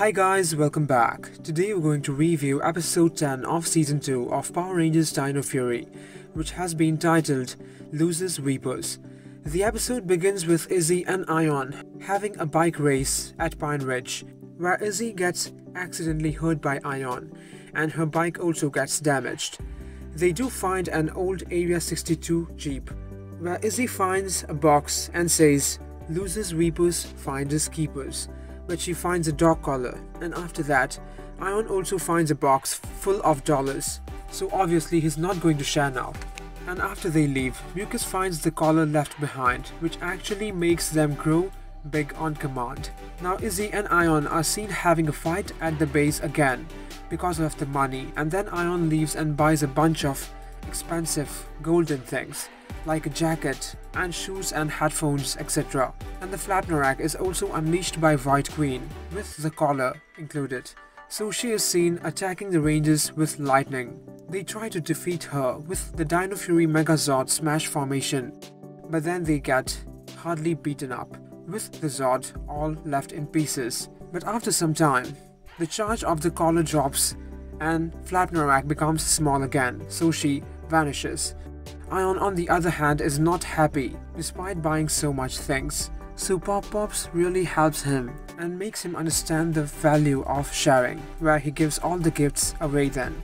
Hi guys, welcome back. Today we're going to review episode 10 of season 2 of Power Rangers Dino Fury, which has been titled Losers Weepers. The episode begins with Izzy and Aiyon having a bike race at Pine Ridge, where Izzy gets accidentally hurt by Aiyon and her bike also gets damaged. They do find an old Area 62 Jeep, where Izzy finds a box and says, "Losers Weepers, Finders Keepers," but she finds a dog collar, and after that, Aiyon also finds a box full of dollars, so obviously he's not going to share now. And after they leave, Mucus finds the collar left behind, which actually makes them grow big on command. Now Izzy and Aiyon are seen having a fight at the base again because of the money, and then Aiyon leaves and buys a bunch of expensive golden things like a jacket and shoes and headphones, etc. And the Flapnarak is also unleashed by White Queen with the collar included, so she is seen attacking the Rangers with lightning. They try to defeat her with the Dino Fury Megazord smash formation, but then they get hardly beaten up with the Zord all left in pieces. But after some time, the charge of the collar drops and Flapnarak becomes small again, so she vanishes. Aiyon, on the other hand, is not happy despite buying so much things, so Pop Pops really helps him and makes him understand the value of sharing, where he gives all the gifts away then.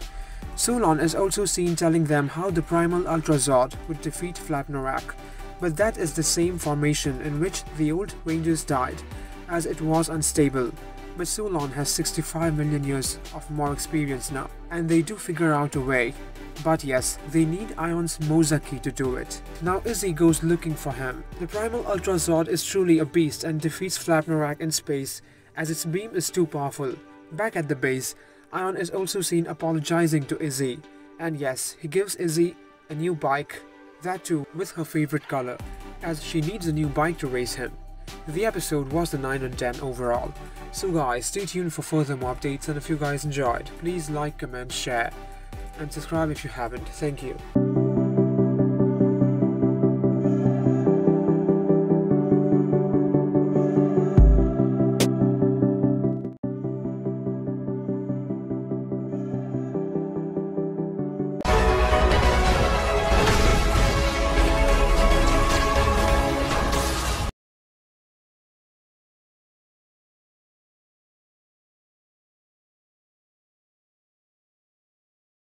Solon is also seen telling them how the Primal Ultra Zord would defeat Flapnarak, but that is the same formation in which the old Rangers died, as it was unstable. But Solon has 65 million years of more experience now, and they do figure out a way. But yes, they need Aion's Mozaki to do it. Now Izzy goes looking for him. The Primal Ultra Zord is truly a beast and defeats Flapnarak in space, as its beam is too powerful. Back at the base, Aiyon is also seen apologizing to Izzy. And yes, he gives Izzy a new bike, that too with her favorite color, as she needs a new bike to race him. The episode was the 9 on 10 overall. So guys, stay tuned for further more updates, and if you guys enjoyed, please like, comment, share, and subscribe if you haven't. Thank you.